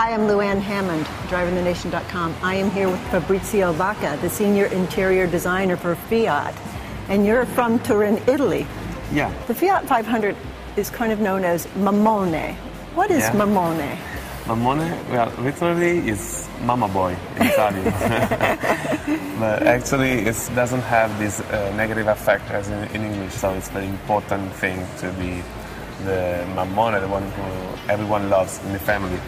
Hi, I'm Luann Hammond, drivingthenation.com. I am here with Fabrizio Vacca, the senior interior designer for Fiat, and you're from Turin, Italy. Yeah. The Fiat 500 is kind of known as Mamone. What is Mamone? Mamone, well, literally is mama boy in Italian. But actually, it doesn't have this negative effect as in English, so it's an important thing to be the Mamone, the one who everyone loves in the family.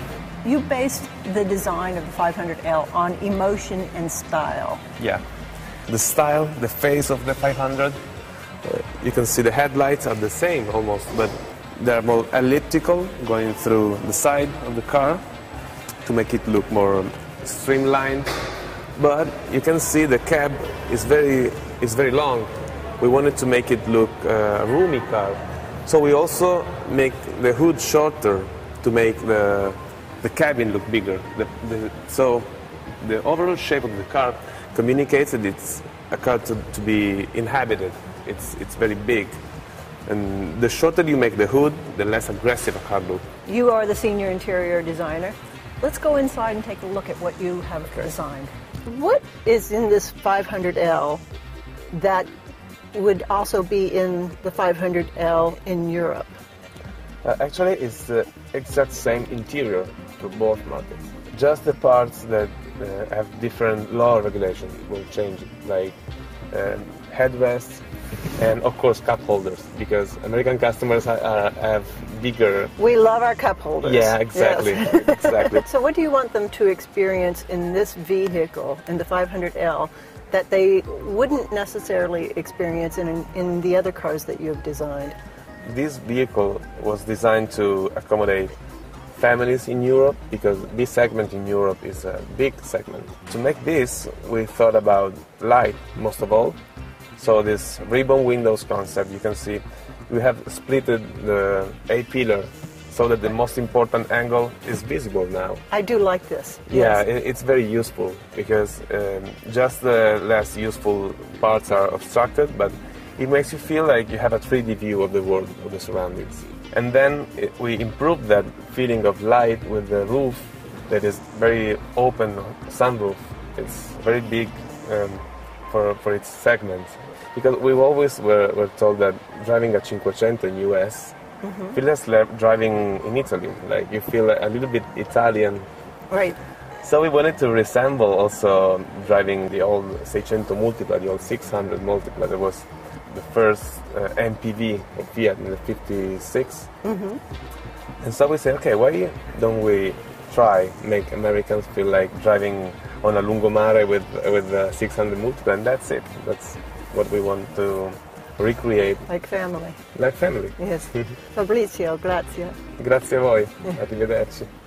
You based the design of the 500L on emotion and style. Yeah. The style, the face of the 500, you can see the headlights are the same almost, but they're more elliptical, going through the side of the car to make it look more streamlined. But you can see the cab is very long. We wanted to make it look a roomy car. So we also make the hood shorter to make the cabin look bigger. So the overall shape of the car communicates that it's a car to be inhabited. It's very big. And the shorter you make the hood, the less aggressive a car looks. You are the senior interior designer. Let's go inside and take a look at what you have designed. What is in this 500L that would also be in the 500L in Europe? Actually, it's the exact same interior for both models. Just the parts that have different law regulations will change, like headrests and, of course, cup holders, because American customers have bigger... We love our cup holders. Yeah, exactly. Yes. Exactly. So what do you want them to experience in this vehicle, in the 500L, that they wouldn't necessarily experience in the other cars that you have designed? This vehicle was designed to accommodate families in Europe, because this segment in Europe is a big segment. To make this, we thought about light most of all. So this ribbon windows concept, you can see we have splitted the A-pillar so that the most important angle is visible now. I do like this. Yeah, yes. It's very useful, because just the less useful parts are obstructed, but it makes you feel like you have a 3D view of the world, of the surroundings. And then we improved that feeling of light with the roof that is very open, sunroof. It's very big for its segment. Because we always were told that driving a Cinquecento in US feels like driving in Italy. Like you feel a little bit Italian. Right. So we wanted to resemble also driving the old Seicento Multipla, the old 600 Multipla that was the first MPV of Fiat in the 56. And so we said, okay, why don't we try make Americans feel like driving on a lungomare with the 600 Multipla, and that's it. That's what we want to recreate. Like family. Like family. Yes. Fabrizio, grazie. Grazie a voi. Arrivederci.